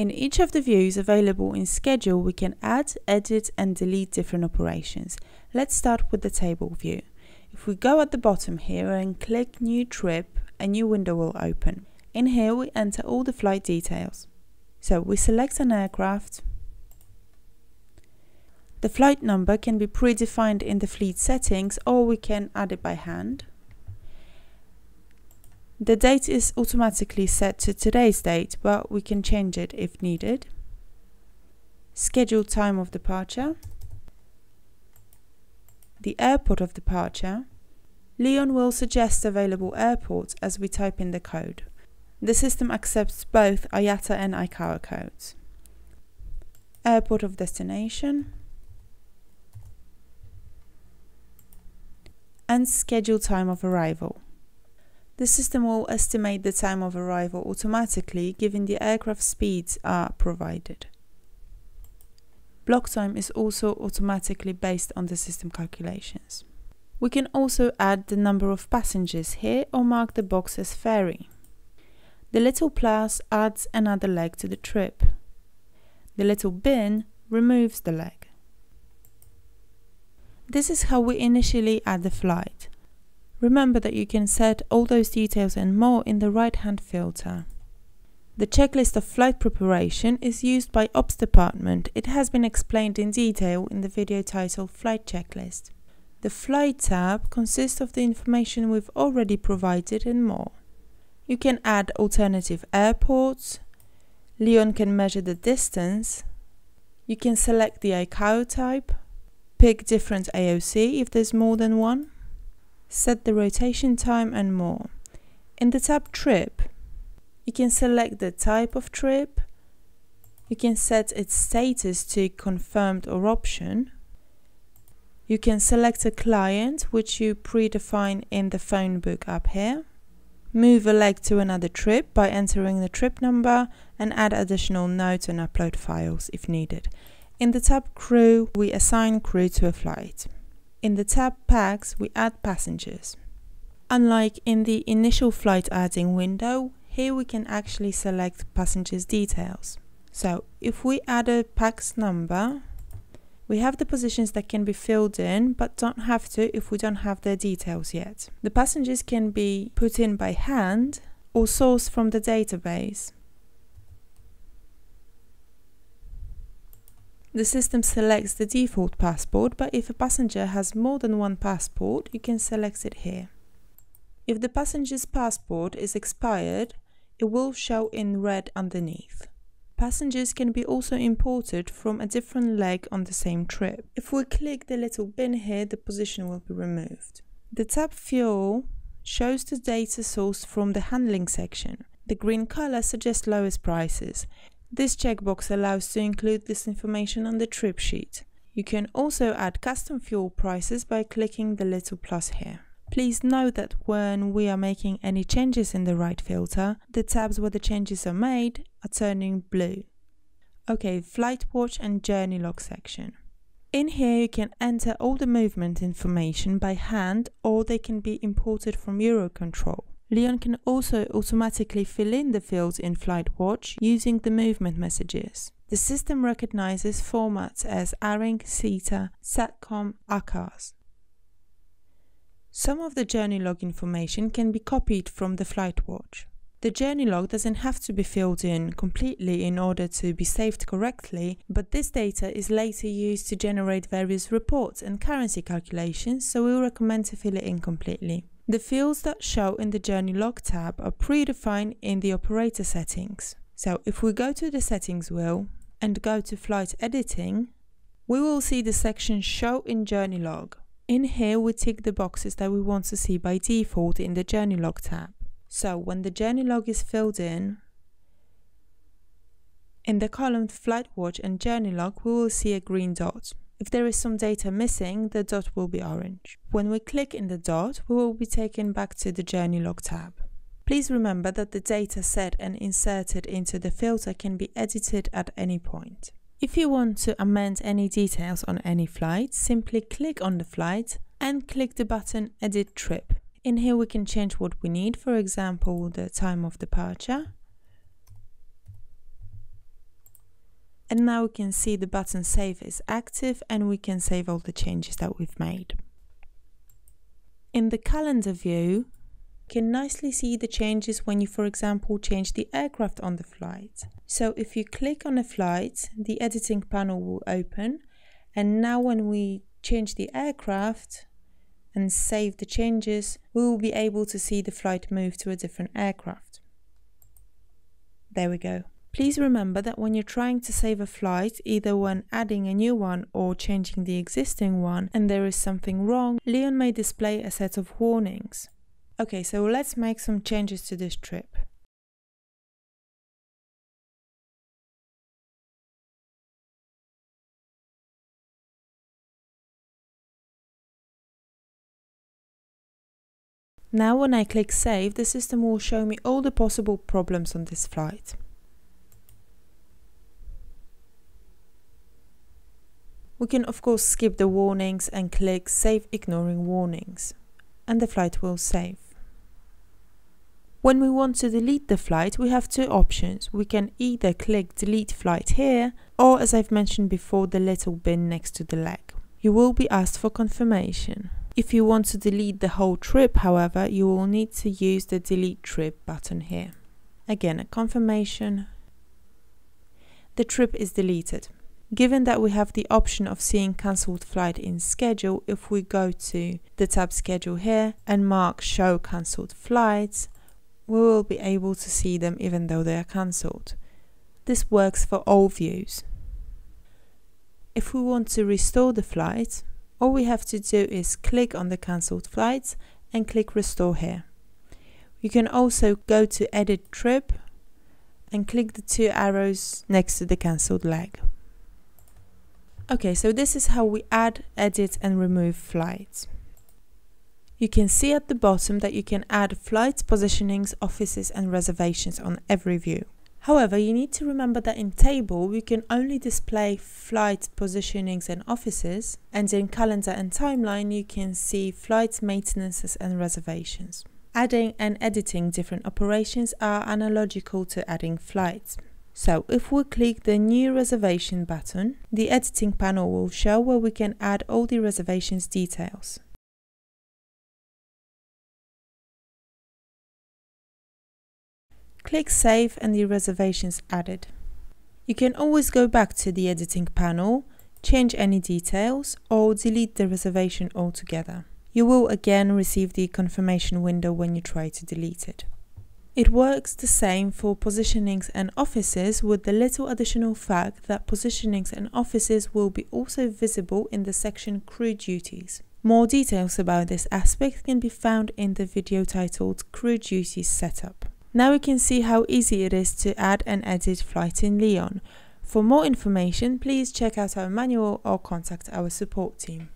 In each of the views available in schedule, we can add, edit and delete different operations. Let's start with the table view. If we go at the bottom here and click new trip, a new window will open. In here we enter all the flight details. So we select an aircraft. The flight number can be predefined in the fleet settings, or we can add it by hand. The date is automatically set to today's date, but we can change it if needed. Scheduled time of departure. The airport of departure. Leon will suggest available airports as we type in the code. The system accepts both IATA and ICAO codes. Airport of destination. And scheduled time of arrival. The system will estimate the time of arrival automatically, given the aircraft speeds are provided. Block time is also automatically based on the system calculations. We can also add the number of passengers here or mark the box as ferry. The little plus adds another leg to the trip. The little bin removes the leg. This is how we initially add the flight. Remember that you can set all those details and more in the right-hand filter. The checklist of flight preparation is used by Ops Department. It has been explained in detail in the video titled Flight Checklist. The Flight tab consists of the information we've already provided and more. You can add alternative airports. Leon can measure the distance. You can select the ICAO type. Pick different AOC if there's more than one. Set the rotation time and more. In the tab Trip, you can select the type of trip. You can set its status to confirmed or option. You can select a client, which you predefine in the phone book up here. Move a leg to another trip by entering the trip number and add additional notes and upload files if needed. In the tab Crew, we assign crew to a flight. In the tab PAX, we add passengers. Unlike in the initial flight adding window, here we can actually select passengers' details. So if we add a PAX number, we have the positions that can be filled in, but don't have to if we don't have their details yet. The passengers can be put in by hand or sourced from the database. The system selects the default passport, but if a passenger has more than one passport, you can select it here. If the passenger's passport is expired, it will show in red underneath. Passengers can be also imported from a different leg on the same trip. If we click the little bin here, the position will be removed. The tab Fuel shows the data sourced from the handling section. The green color suggests lowest prices. This checkbox allows to include this information on the trip sheet. You can also add custom fuel prices by clicking the little plus here. Please note that when we are making any changes in the right filter, the tabs where the changes are made are turning blue. Okay, Flight Watch and Journey Log section. In here you can enter all the movement information by hand, or they can be imported from Eurocontrol. Leon can also automatically fill in the fields in Flight Watch using the movement messages. The system recognizes formats as Aring, CETA, SATCOM, ACARS. Some of the journey log information can be copied from the flight watch. The journey log doesn't have to be filled in completely in order to be saved correctly, but this data is later used to generate various reports and currency calculations, so we recommend to fill it in completely. The fields that show in the journey log tab are predefined in the operator settings. So if we go to the settings wheel and go to flight editing, we will see the section show in journey log. In here we tick the boxes that we want to see by default in the Journey Log tab. So when the Journey Log is filled in the column Flight Watch and Journey Log we will see a green dot. If there is some data missing, the dot will be orange. When we click in the dot, we will be taken back to the Journey Log tab. Please remember that the data set and inserted into the filter can be edited at any point. If you want to amend any details on any flight, simply click on the flight and click the button Edit Trip. In here we can change what we need, for example, the time of departure. And now we can see the button save is active and we can save all the changes that we've made. In the calendar view, you can nicely see the changes when you, for example, change the aircraft on the flight. So if you click on a flight, the editing panel will open. And now when we change the aircraft and save the changes, we will be able to see the flight move to a different aircraft. There we go. Please remember that when you're trying to save a flight, either when adding a new one or changing the existing one, and there is something wrong, Leon may display a set of warnings. Okay, so let's make some changes to this trip. Now when I click save, the system will show me all the possible problems on this flight. We can of course skip the warnings and click save ignoring warnings, and the flight will save. When we want to delete the flight, we have two options. We can either click delete flight here, or as I've mentioned before, the little bin next to the leg. You will be asked for confirmation. If you want to delete the whole trip, however, you will need to use the delete trip button here. Again, a confirmation. The trip is deleted. Given that we have the option of seeing cancelled flight in schedule, if we go to the tab schedule here and mark show cancelled flights, we will be able to see them even though they are cancelled. This works for all views. If we want to restore the flight, all we have to do is click on the cancelled flights and click restore here. You can also go to edit trip and click the two arrows next to the cancelled leg. Okay, so this is how we add, edit and remove flights. You can see at the bottom that you can add flights, positionings, offices and reservations on every view. However, you need to remember that in table we can only display flight positionings and offices, and in calendar and timeline you can see flights, maintenances and reservations. Adding and editing different operations are analogical to adding flights. So if we click the new reservation button, the editing panel will show where we can add all the reservations details. Click save and the reservations added. You can always go back to the editing panel, change any details or delete the reservation altogether. You will again receive the confirmation window when you try to delete it. It works the same for positionings and offices, with the little additional fact that positionings and offices will be also visible in the section Crew Duties. More details about this aspect can be found in the video titled Crew Duties Setup. Now we can see how easy it is to add and edit flights in Leon. For more information, please check out our manual or contact our support team.